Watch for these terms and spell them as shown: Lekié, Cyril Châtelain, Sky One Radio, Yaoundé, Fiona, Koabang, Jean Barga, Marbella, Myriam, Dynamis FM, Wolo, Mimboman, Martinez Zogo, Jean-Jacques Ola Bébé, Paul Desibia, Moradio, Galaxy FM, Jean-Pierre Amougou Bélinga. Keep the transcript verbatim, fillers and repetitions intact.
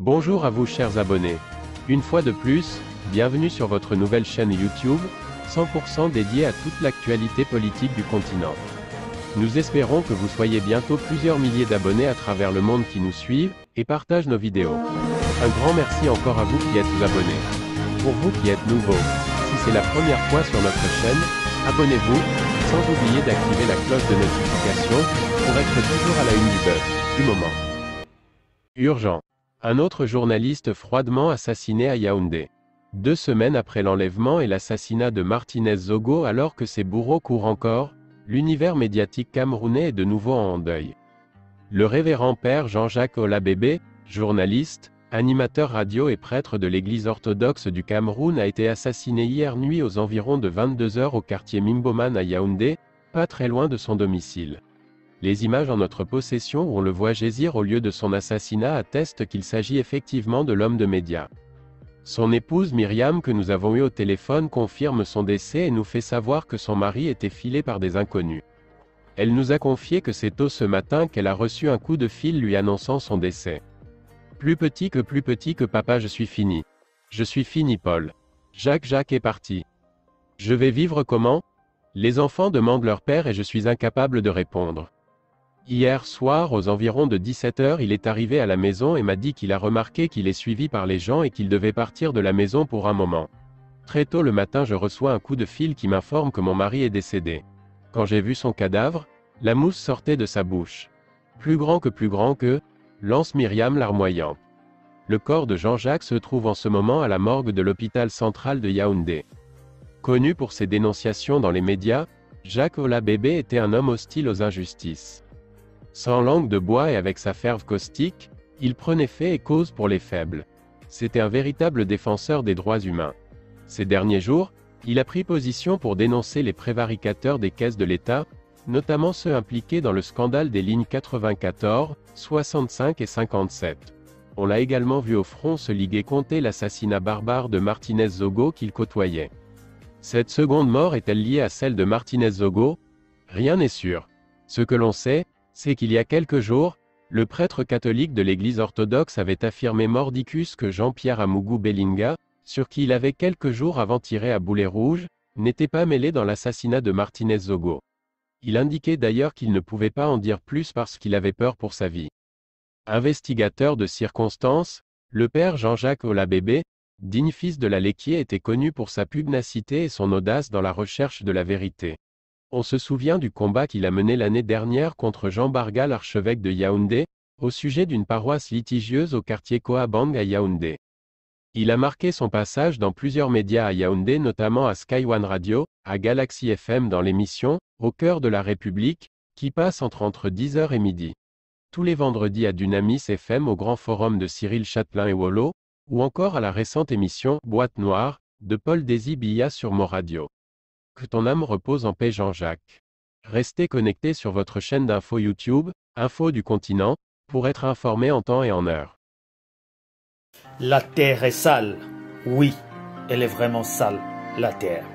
Bonjour à vous chers abonnés. Une fois de plus, bienvenue sur votre nouvelle chaîne YouTube, cent pour cent dédiée à toute l'actualité politique du continent. Nous espérons que vous soyez bientôt plusieurs milliers d'abonnés à travers le monde qui nous suivent, et partagent nos vidéos. Un grand merci encore à vous qui êtes abonnés. Pour vous qui êtes nouveaux, si c'est la première fois sur notre chaîne, abonnez-vous, sans oublier d'activer la cloche de notification, pour être toujours à la une du buzz, du moment. Urgent. Un autre journaliste froidement assassiné à Yaoundé. Deux semaines après l'enlèvement et l'assassinat de Martinez Zogo alors que ses bourreaux courent encore, l'univers médiatique camerounais est de nouveau en deuil. Le révérend père Jean-Jacques Ola Bébé, journaliste, animateur radio et prêtre de l'église orthodoxe du Cameroun a été assassiné hier nuit aux environs de vingt-deux heures au quartier Mimboman à Yaoundé, pas très loin de son domicile. Les images en notre possession où on le voit gésir au lieu de son assassinat attestent qu'il s'agit effectivement de l'homme de médias. Son épouse Myriam que nous avons eue au téléphone confirme son décès et nous fait savoir que son mari était filé par des inconnus. Elle nous a confié que c'est tôt ce matin qu'elle a reçu un coup de fil lui annonçant son décès. Plus petit que plus petit que papa je suis fini. Je suis fini Paul. Jacques Jacques est parti. Je vais vivre comment? Les enfants demandent leur père et je suis incapable de répondre. Hier soir aux environs de dix-sept heures il est arrivé à la maison et m'a dit qu'il a remarqué qu'il est suivi par les gens et qu'il devait partir de la maison pour un moment. Très tôt le matin je reçois un coup de fil qui m'informe que mon mari est décédé. Quand j'ai vu son cadavre, la mousse sortait de sa bouche. Plus grand que plus grand que, lance Myriam larmoyant. Le corps de Jean-Jacques se trouve en ce moment à la morgue de l'hôpital central de Yaoundé. Connu pour ses dénonciations dans les médias, Jacques Ola Bébé était un homme hostile aux injustices. Sans langue de bois et avec sa ferve caustique, il prenait fait et cause pour les faibles. C'était un véritable défenseur des droits humains. Ces derniers jours, il a pris position pour dénoncer les prévaricateurs des caisses de l'État, notamment ceux impliqués dans le scandale des lignes quatre-vingt-quatorze, soixante-cinq et cinquante-sept. On l'a également vu au front se liguer compter l'assassinat barbare de Martinez Zogo qu'il côtoyait. Cette seconde mort est-elle liée à celle de Martinez Zogo? Rien n'est sûr. Ce que l'on sait, c'est qu'il y a quelques jours, le prêtre catholique de l'église orthodoxe avait affirmé mordicus que Jean-Pierre Amougou Bélinga, sur qui il avait quelques jours avant tiré à boulet rouge, n'était pas mêlé dans l'assassinat de Martinez Zogo. Il indiquait d'ailleurs qu'il ne pouvait pas en dire plus parce qu'il avait peur pour sa vie. Investigateur de circonstances, le père Jean-Jacques Ola Bébé, digne fils de la Lekié était connu pour sa pugnacité et son audace dans la recherche de la vérité. On se souvient du combat qu'il a mené l'année dernière contre Jean Barga l'archevêque de Yaoundé, au sujet d'une paroisse litigieuse au quartier Koabang à Yaoundé. Il a marqué son passage dans plusieurs médias à Yaoundé notamment à Sky One Radio, à Galaxy F M dans l'émission « Au cœur de la République » qui passe entre, entre dix heures et midi. Tous les vendredis à Dynamis F M au grand forum de Cyril Châtelain et Wolo, ou encore à la récente émission « Boîte noire » de Paul Desibia sur Moradio. Que ton âme repose en paix Jean-Jacques. Restez connectés sur votre chaîne d'info YouTube, Info du Continent, pour être informé en temps et en heure. La terre est sale. Oui, elle est vraiment sale, la terre.